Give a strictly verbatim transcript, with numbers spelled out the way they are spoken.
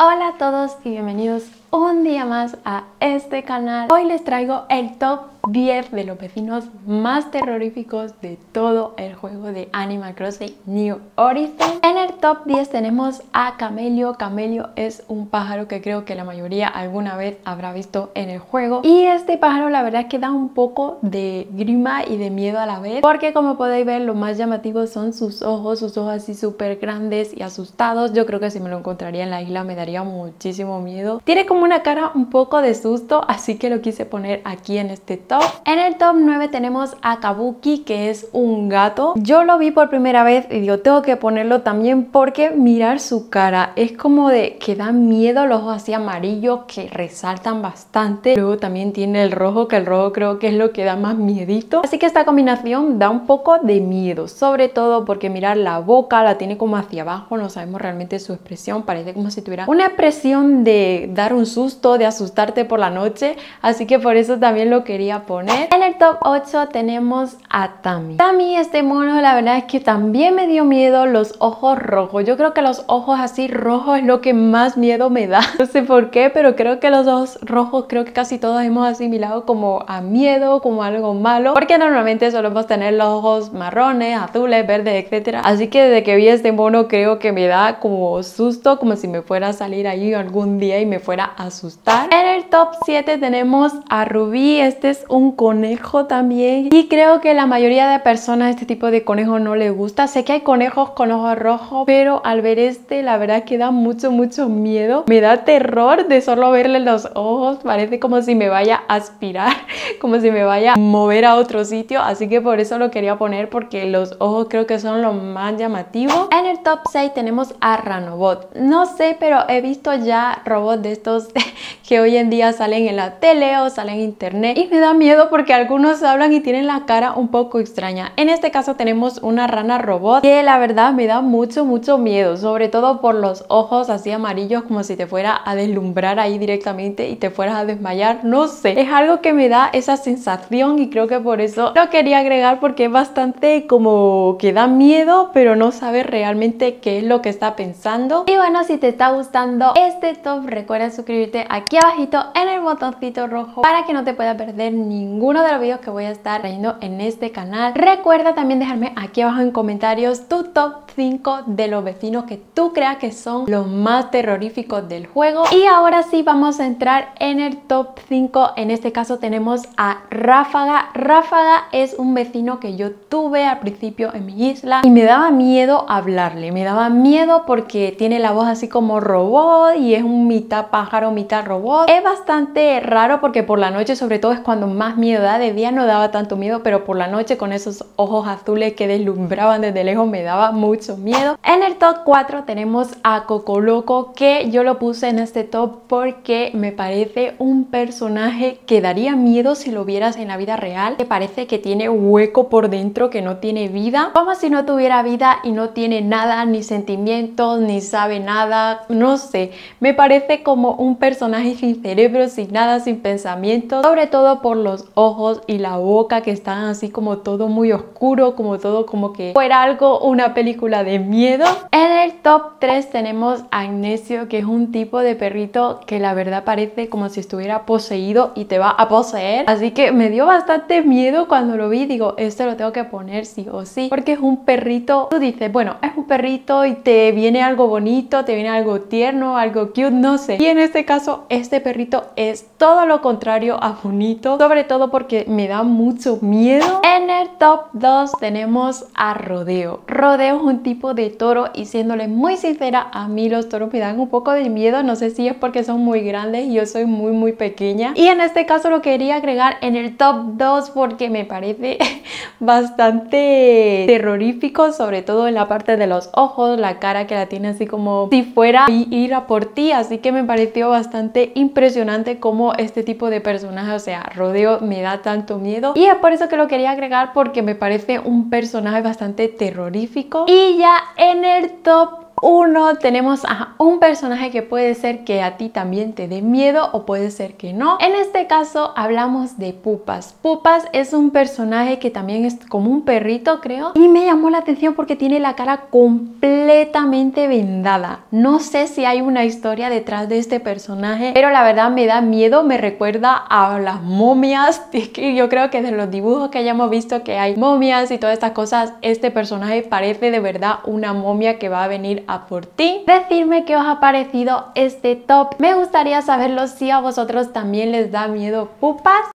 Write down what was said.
Hola a todos y bienvenidos un día más a este canal. Hoy les traigo el top diez de los vecinos más terroríficos de todo el juego de Animal Crossing New Horizons. En el top diez tenemos a Camelio. Camelio es un pájaro que creo que la mayoría alguna vez habrá visto en el juego. Y este pájaro la verdad es que da un poco de grima y de miedo a la vez, porque como podéis ver lo más llamativo son sus ojos, sus ojos así súper grandes y asustados. Yo creo que si me lo encontraría en la isla me daría muchísimo miedo. Tiene como una cara un poco de susto, así que lo quise poner aquí en este top. En el top nueve tenemos a Kabuki, que es un gato. Yo lo vi por primera vez y digo, tengo que ponerlo también porque mirar su cara es como de que da miedo, los ojos así amarillos que resaltan bastante. Luego también tiene el rojo, que el rojo creo que es lo que da más miedito. Así que esta combinación da un poco de miedo, sobre todo porque mirar la boca la tiene como hacia abajo, no sabemos realmente su expresión, parece como si tuviera una expresión de dar un susto, de asustarte por la noche, así que por eso también lo quería poner. En el top ocho tenemos a Tammy. Tammy, este mono, la verdad es que también me dio miedo los ojos rojos. Yo creo que los ojos así rojos es lo que más miedo me da. No sé por qué, pero creo que los ojos rojos creo que casi todos hemos asimilado como a miedo, como algo malo, porque normalmente solemos tener los ojos marrones, azules, verdes, etcétera. Así que desde que vi este mono creo que me da como susto, como si me fuera a salir ahí algún día y me fuera a asustar. En el top siete tenemos a Rubí. Este es un conejo también y creo que la mayoría de personas este tipo de conejo no les gusta. Sé que hay conejos con ojos rojos, pero al ver este la verdad que da mucho mucho miedo. Me da terror de solo verle los ojos, parece como si me vaya a aspirar, como si me vaya a mover a otro sitio, así que por eso lo quería poner, porque los ojos creo que son los más llamativos. En el top seis tenemos a Ranobot. No sé, pero he visto ya robots de estos que hoy en día salen en la tele o salen en internet y me da miedo porque algunos hablan y tienen la cara un poco extraña. En este caso tenemos una rana robot que la verdad me da mucho mucho miedo, sobre todo por los ojos así amarillos, como si te fuera a deslumbrar ahí directamente y te fueras a desmayar. No sé, es algo que me da esa sensación y creo que por eso lo quería agregar, porque es bastante como que da miedo pero no sabes realmente qué es lo que está pensando. Y bueno, si te está gustando este top recuerda suscribirte aquí abajito en el botoncito rojo para que no te puedas perder ninguno de los vídeos que voy a estar trayendo en este canal. Recuerda también dejarme aquí abajo en comentarios tu top cinco de los vecinos que tú creas que son los más terroríficos del juego. Y ahora sí vamos a entrar en el top cinco. En este caso tenemos a Ráfaga. Ráfaga es un vecino que yo tuve al principio en mi isla y me daba miedo hablarle, me daba miedo porque tiene la voz así como robot y es un mitad pájaro, mitad robot. Es bastante raro porque por la noche sobre todo es cuando más miedo da. De día no daba tanto miedo, pero por la noche con esos ojos azules que deslumbraban desde lejos me daba mucho miedo. En el top cuatro tenemos a Cocoloco, que yo lo puse en este top porque me parece un personaje que daría miedo si lo vieras en la vida real, que parece que tiene hueco por dentro, que no tiene vida, como si no tuviera vida y no tiene nada, ni sentimientos, ni sabe nada. No sé, me parece como un personaje sin cerebro, sin nada, sin pensamientos, sobre todo por los ojos y la boca que están así como todo muy oscuro, como todo como que fuera algo, una película de miedo. En el top tres tenemos a Agnesio, que es un tipo de perrito que la verdad parece como si estuviera poseído y te va a poseer, así que me dio bastante miedo cuando lo vi. Digo, esto lo tengo que poner sí o sí, porque es un perrito, tú dices, bueno, es un perrito y te viene algo bonito, te viene algo tierno, algo cute, no sé, y en este caso este perrito es todo lo contrario a bonito, sobre todo porque me da mucho miedo. En el top dos tenemos a Rodeo. Rodeo es un tipo de toro y siéndole muy sincera, a mí los toros me dan un poco de miedo, no sé si es porque son muy grandes y yo soy muy muy pequeña, y en este caso lo quería agregar en el top dos porque me parece bastante terrorífico, sobre todo en la parte de los ojos, la cara que la tiene así como si fuera a ir a por ti, así que me pareció bastante impresionante como este tipo de personaje, o sea, Rodeo me da tanto miedo y es por eso que lo quería agregar, porque me parece un personaje bastante terrorífico. Y ya en el top uno tenemos a un personaje que puede ser que a ti también te dé miedo o puede ser que no. En este caso hablamos de Pupas. Pupas es un personaje que también es como un perrito, creo, y me llamó la atención porque tiene la cara completamente vendada. No sé si hay una historia detrás de este personaje, pero la verdad me da miedo, me recuerda a las momias. Yo creo que de los dibujos que hayamos visto que hay momias y todas estas cosas, este personaje parece de verdad una momia que va a venir a por ti. Decidme qué os ha parecido este top. Me gustaría saberlo si a vosotros también les da miedo Pupas.